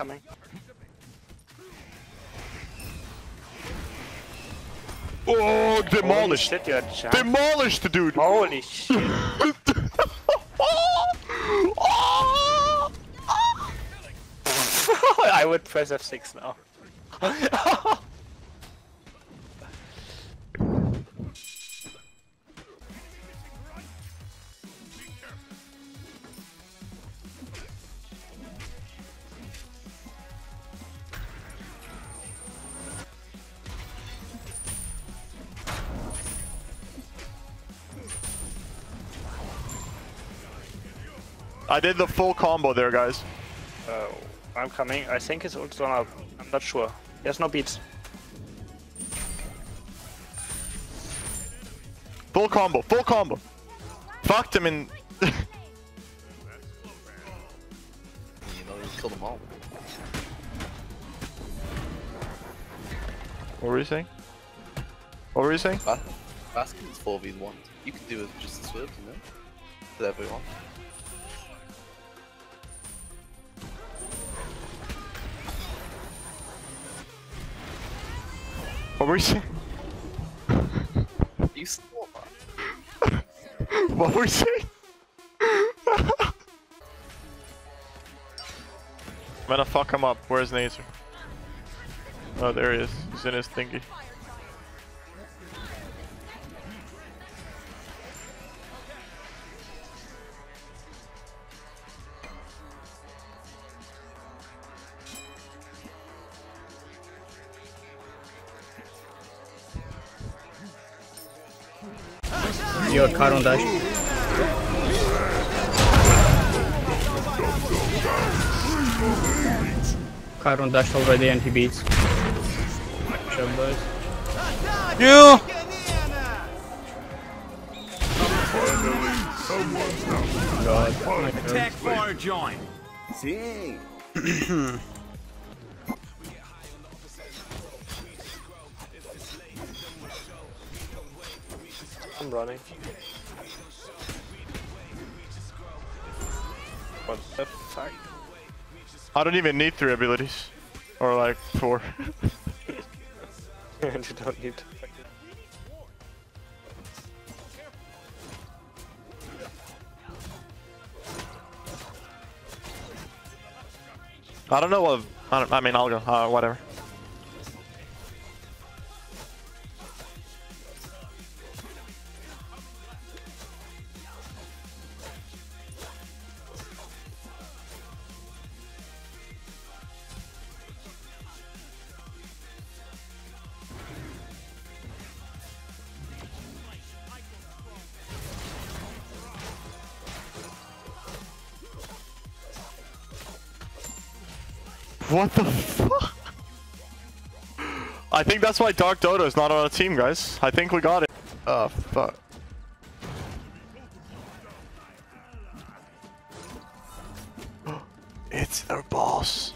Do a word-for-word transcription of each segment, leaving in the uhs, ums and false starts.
coming. Oh, demolished! Demolished the dude! Holy shit! I would press F six now. I did the full combo there, guys. Uh, I'm coming. I think it's ult's gone up. I'm not sure. He has no beats. Full combo. Full combo. Fucked him in... You know, you killed them all. What were you saying? What were you saying? Bas Basket is four v one. You can do it just as well, you know? With everyone. What were you saying? You stole that. What were you saying? I'm gonna fuck him up. Where's Nazer? Oh, there he is. He's in his thingy. You got Kyron dash. Kyron dashed already and he beats. You! God. Attack fire join. See. I'm running. What the fuck? I don't even need three abilities. Or like four. And you don't need to. I don't know what. I, don't, I mean, I'll go. Uh, whatever. What the fuck? I think that's why Dark Dodo is not on our team, guys. I think we got it. Oh, fuck. It's their boss.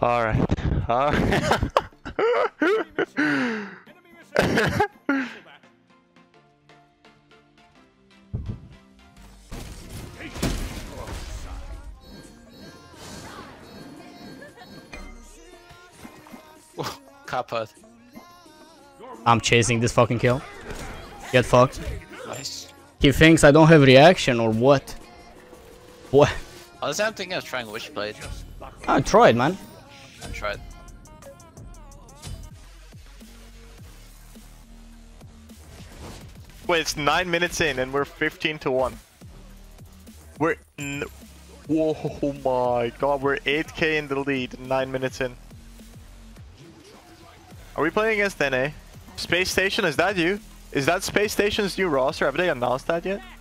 Alright. Alright. Carpet. I'm chasing this fucking kill. Get fucked. Nice. He thinks I don't have reaction or what? What? I was thinking I was trying Witchblade. I tried, man. I tried. Wait, it's nine minutes in and we're fifteen to one. We're n oh my god, we're eight K in the lead, nine minutes in. Are we playing against N A? Space Station, is that you? Is that Space Station's new roster? Have they announced that yet?